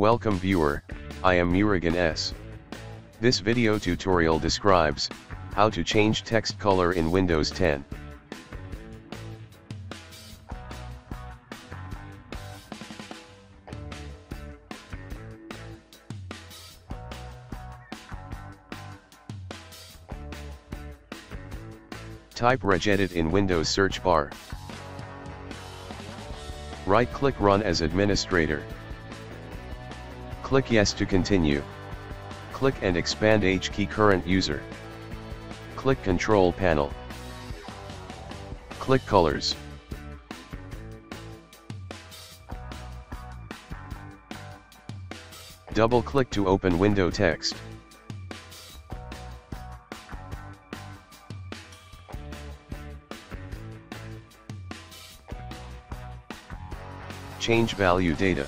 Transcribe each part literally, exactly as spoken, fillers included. Welcome viewer, I am Murugan S. This video tutorial describes how to change text color in Windows ten. Type regedit in Windows search bar. Right-click Run as administrator. Click Yes to continue. Click and expand H key current user. Click Control Panel. Click Colors. Double-click to open window text. Change value data.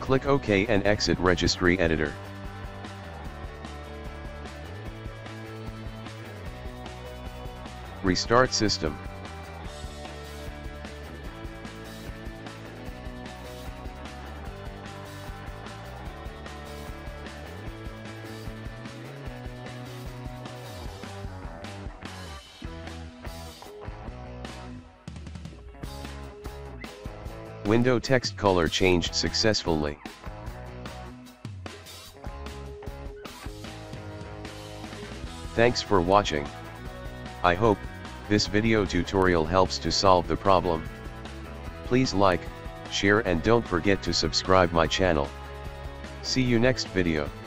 Click OK and exit registry editor. Restart system. Window text color changed successfully. Thanks for watching. I hope this video tutorial helps to solve the problem. Please like, share and don't forget to subscribe my channel. See you next video.